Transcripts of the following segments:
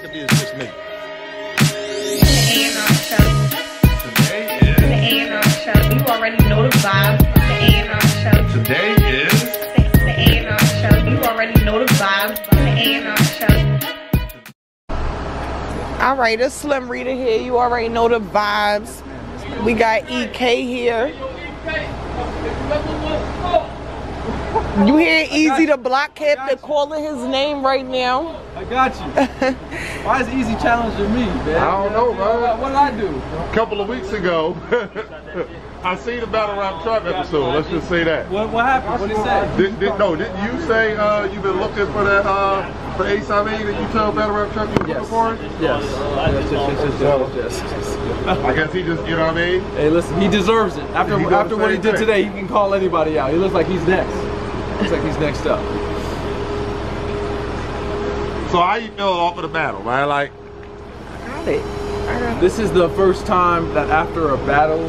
I could be is just me. The A&R Show. You already know the vibe. All right, it's Slim Reda here. You already know the vibes. We got EK here. You hear EZ the blockhead? They're calling his name right now. I got you. Why is EZ challenging me, man? I don't know, bro. What did I do? A couple of weeks ago, I seen the Battle Rap Truck episode. Let's just say that. What happened? What did he say? Didn't you say you've been looking for that? For Ace that you tell Battle Rap Truck you were looking for it? Yes. I guess he just, you know what I mean? Hey, listen, he deserves it. After what he did today, he can call anybody out. He looks like he's next. Looks like he's next up. So how you feel off of the battle, man? Like, I got it. This is the first time that after a battle,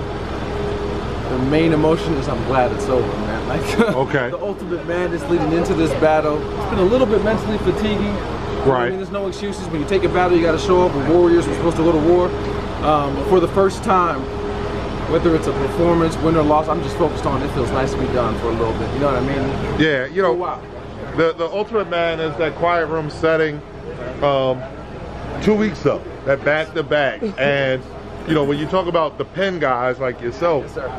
the main emotion is I'm glad it's over, man. Like okay. The Ultimate Madness leading into this battle, it's been a little bit mentally fatiguing. Right. I mean, there's no excuses. When you take a battle, you got to show up. We're warriors. We're supposed to go to war. For the first time, whether it's a performance, win or loss, I'm just focused on it feels nice to be done for a little bit. You know what I mean? Yeah. You know. Wow. The Ultimate Madness, that quiet room setting, 2 weeks up, that back to back, and you know when you talk about the pen guys like yourself, yes,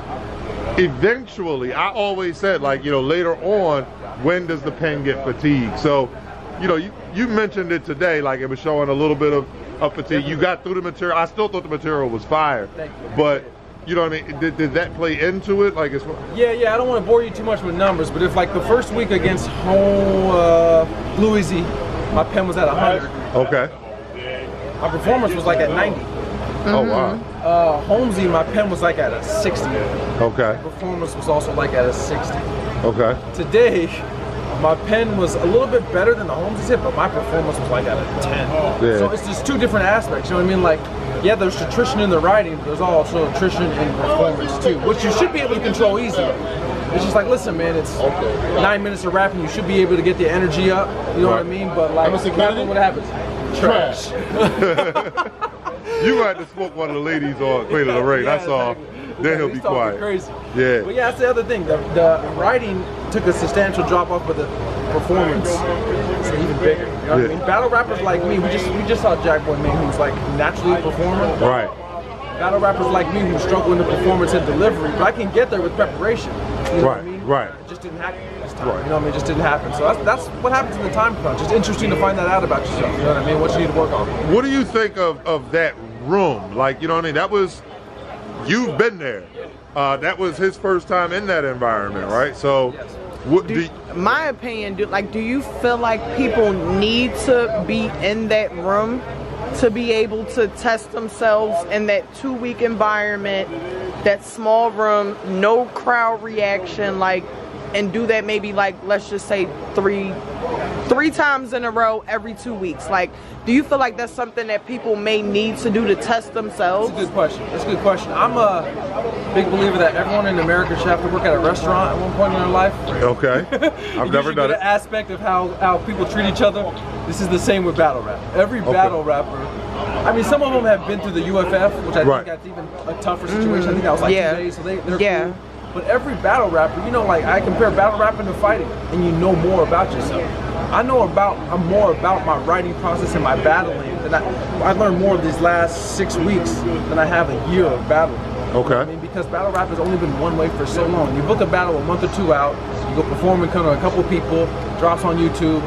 eventually I always said like you know later on when does the pen get fatigued? So you know you mentioned it today like it was showing a little bit of fatigue. You got through the material. I still thought the material was fire, but. You know what I mean? Did that play into it? Like, it's yeah. I don't want to bore you too much with numbers, but if like the first week against home Louisy, my pen was at 100. Okay. My performance was like at 90. Mm-hmm. Oh wow. Holmesy, my pen was like at a 60. Okay. My performance was also like at a 60. Okay. Today, my pen was a little bit better than the Holmesy's hit, but my performance was like at a 10. Yeah. So it's just two different aspects. You know what I mean? Like. Yeah, there's attrition in the writing, but there's also attrition in performance too, which you should be able to control easier. It's just like, listen, man, it's 9 minutes of rapping. You should be able to get the energy up. You know what I mean? But like, what happens? Trash. You had to smoke one of the ladies on Queen of the Ray. That's all. Then he'll be quiet. Crazy. Yeah. But yeah, that's the other thing. The writing took a substantial drop off, but the performance is even bigger. You know what I mean? Battle rappers like me, we just saw Jackboy, man, who's like naturally a performer. Right. Battle rappers like me who struggle in the performance and delivery, but I can get there with preparation. You know what I mean? Right. It just didn't happen this time. Right. You know what I mean? It just didn't happen. So that's what happens in the time crunch. It's interesting to find that out about yourself. You know what I mean? What you need to work on. What do you think of that room? Like, you know what I mean? That was. You've been there. That was his first time in that environment, right? So, what do you, my opinion, do you feel like people need to be in that room to be able to test themselves in that 2 week environment, that small room, no crowd reaction, like, and do that maybe like let's just say three times in a row every 2 weeks? Like, do you feel like that's something that people may need to do to test themselves? That's a good question. I'm a big believer that everyone in America should have to work at a restaurant at one point in their life. Okay. I've never done it. The aspect of how people treat each other, this is the same with battle rap. Every battle rapper, I mean, some of them have been through the UFF, which I think that's even a tougher situation. I think that was like 2 days, so they're cool. But every battle rapper, you know, like I compare battle rapping to fighting, and you know more about yourself. I'm more about my writing process and my battling. And I learned more these last 6 weeks than I have a year of battling. Okay. I mean, because battle rap has only been one way for so long. You book a battle a month or two out, you go perform in front of a couple people, drops on YouTube,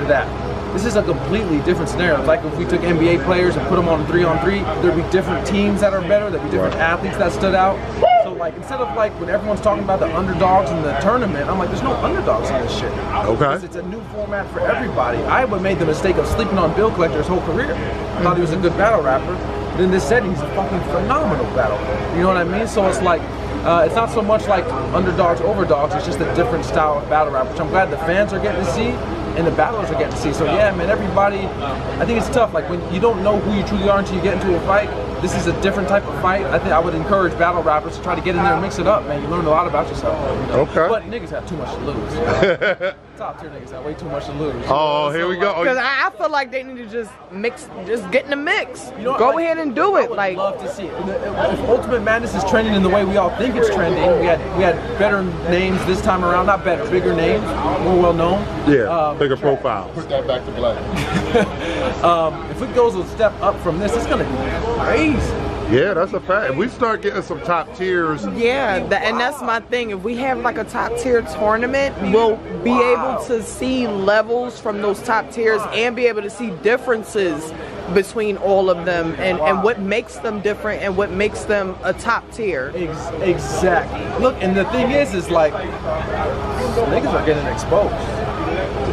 and that. This is a completely different scenario. Like if we took NBA players and put them on 3-on-3, there'd be different teams that are better, there'd be different athletes that stood out. So like instead of like when everyone's talking about the underdogs in the tournament, I'm like, there's no underdogs in this shit. Okay. Because it's a new format for everybody. I would made the mistake of sleeping on Bill Collector's whole career. I thought he was a good battle rapper. But in this setting, he's a fucking phenomenal battle rapper. You know what I mean? So it's like, it's not so much like underdogs, overdogs, it's just a different style of battle rap, which I'm glad the fans are getting to see. And the battlers are getting to see. So yeah, man, everybody, I think it's tough. Like when you don't know who you truly are until you get into a fight, this is a different type of fight. I think I would encourage battle rappers to try to get in there and mix it up, man. You learn a lot about yourself. You know? Okay. But niggas have too much to lose. You know? Top tier niggas have way too much to lose. Oh, here we go. Because I feel like they need to just mix, just get in the mix. You know, go ahead and do it. Like, love to see it. If Ultimate Madness is trending in the way we all think it's trending, we had better names this time around. Not better, bigger names, more well known. Yeah, bigger profiles. Put that back to black. If it goes a step up from this, it's gonna be crazy. Yeah, that's a fact. If we start getting some top tiers. Yeah, and that's my thing. If we have like a top tier tournament, we'll be able to see levels from those top tiers and be able to see differences between all of them and what makes them different and what makes them a top tier. Exactly. Look, and the thing is like, niggas are getting exposed.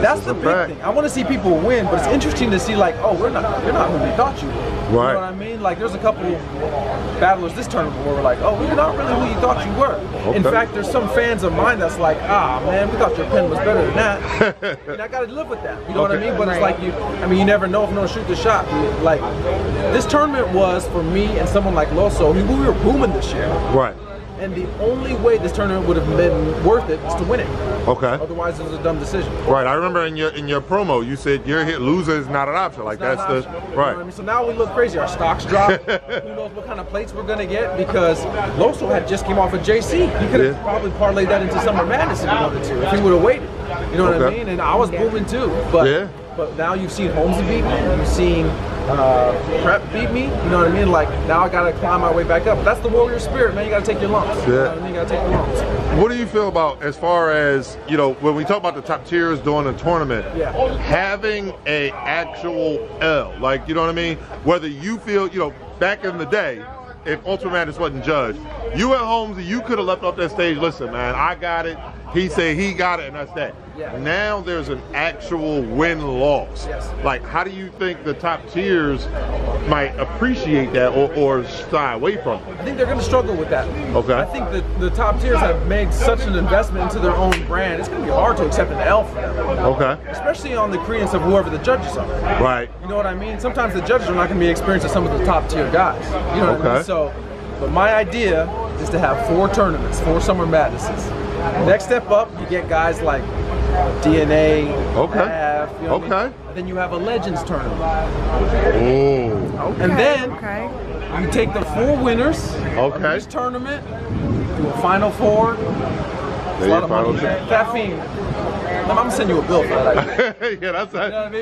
That's the big thing. I want to see people win, but it's interesting to see like, oh, you're not who they thought you were. Right. You know what I mean? Like, there's a couple battlers this tournament where we're like, oh, you're not really who you thought you were. Okay. In fact, there's some fans of mine that's like, ah, man, we thought your pen was better than that. And I got to live with that. You know what I mean? But it's like, you never know if no shoot the shot. Like, this tournament was, for me and someone like Loso, we were booming this year. Right. And the only way this tournament would have been worth it is to win it. Okay. Otherwise, it was a dumb decision. Right. I remember in your promo, you said you're here. Loser is not an option. Like that's the right. You know what I mean? So now we look crazy. Our stocks drop. Who knows what kind of plates we're gonna get because Loso had just came off of JC. He could have probably parlayed that into Summer Madness if he wanted to. If he would have waited. You know what I mean? And I was booming too. But now you've seen Holmes beat me. You've seen. Prep beat me, you know what I mean? Like, now I gotta climb my way back up. That's the warrior spirit, man. You gotta take your lumps. Yeah. You know what I mean? You gotta take your lumps. What do you feel about, as far as, you know, when we talk about the top tiers during a tournament, having a actual L, like, you know what I mean? Whether you feel, you know, back in the day, if Ultimate Madness wasn't judged, you at Holmes, you could have left off that stage, listen, man, I got it. He said he got it, and that's that. Yeah. Now there's an actual win-loss. Yes. Like, how do you think the top tiers might appreciate that or shy away from it? I think they're going to struggle with that. Okay. I think that the top tiers have made such an investment into their own brand, it's going to be hard to accept an L for them. Okay. Especially on the credence of whoever the judges are. Right. You know what I mean? Sometimes the judges are not going to be experienced as some of the top-tier guys. You know what I mean? So, but my idea is to have 4 tournaments, 4 Summer Madnesses. Next step up, you get guys like DNA, F, you know what I mean? And then you have a Legends tournament. And then you take the 4 winners of this tournament, do a Final 4. It's a lot of money. Caffeine. I'm gonna send you a bill for that.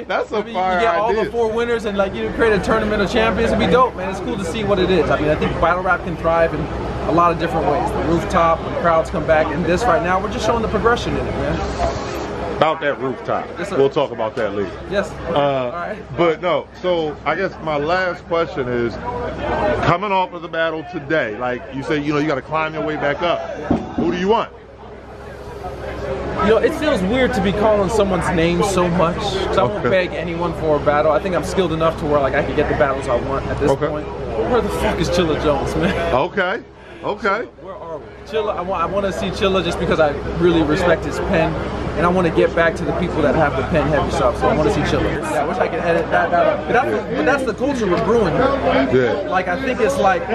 That's a fire idea. You get all the 4 winners and like you create a tournament of champions. It'd be dope, man. It's cool to see what it is. I mean, I think battle rap can thrive in a lot of different ways. The rooftop, when crowds come back, and this right now, we're just showing the progression in it, man. About that rooftop. Yes, we'll talk about that later. Yes. All right. But no, so I guess my last question is, coming off of the battle today, like you say, you know, you got to climb your way back up. Who do you want? You know, it feels weird to be calling someone's name so much. Because I won't beg anyone for a battle. I think I'm skilled enough to where like I can get the battles I want at this point. Where the fuck is Chilla Jones, man? Okay. Okay. So, where are we? Chilla, I want to see Chilla just because I really respect his pen, and I want to get back to the people that have the pen heavy stuff. So I want to see Chilla. Yeah, I wish I could edit that out. But that's the culture we're brewing here. Yeah. Like I think it's like if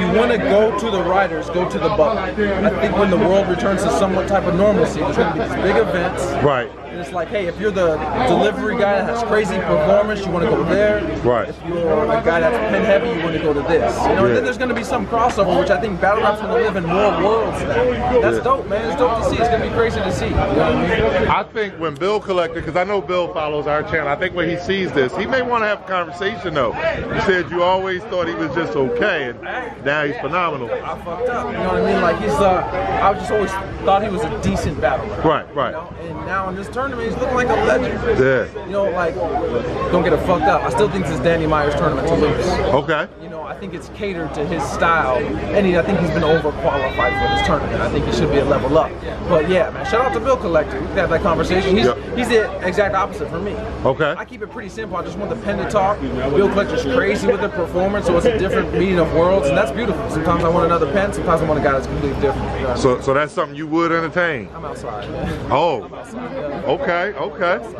you want to go to the writers, go to the buck. I think when the world returns to somewhat type of normalcy, there's going to be these big events. Right. And it's like, hey, if you're the delivery guy that has crazy performance, you want to go there. Right. If you're a guy that's pen heavy, you want to go to this. You know, and then there's going to be some crossover, which I think battle rap's going to live in more worlds now. That's dope, man. It's dope to see. It's going to be crazy to see. You know what I mean? I think when Bill Collector, because I know Bill follows our channel, I think when he sees this, he may want to have a conversation, though. You said you always thought he was just okay, and now he's phenomenal. I fucked up. You know what I mean? Like, he's, I just always thought he was a decent battle rapper. Right, right. You know? And now in this tournament, he's looking like a legend. Yeah. You know, like, don't get it fucked up. I still think this is Danny Myers tournament to lose. Okay. You know, I think it's catered to his style, and I think he's been overqualified for this tournament. I think he should be a level up. But yeah, man, shout out to Bill Collector. We can have that conversation. He's the exact opposite for me. Okay. I keep it pretty simple. I just want the pen to talk. Bill Collector's crazy with the performance, so it's a different meaning of worlds, and that's beautiful. Sometimes I want another pen, sometimes I want a guy that's completely different. You know? So that's something you would entertain? I'm outside. Man. Oh. I'm outside, yeah. Okay, okay.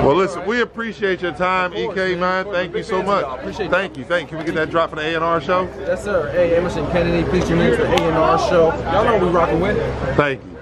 Well, listen, we appreciate your time, EK, man. Thank you so much. Thank you, thank you. Can we get that drop for the A&R show? Yes, sir. Hey, Emmerson Kennedy, please remain the A&R show. Y'all know we rocking with. Thank you.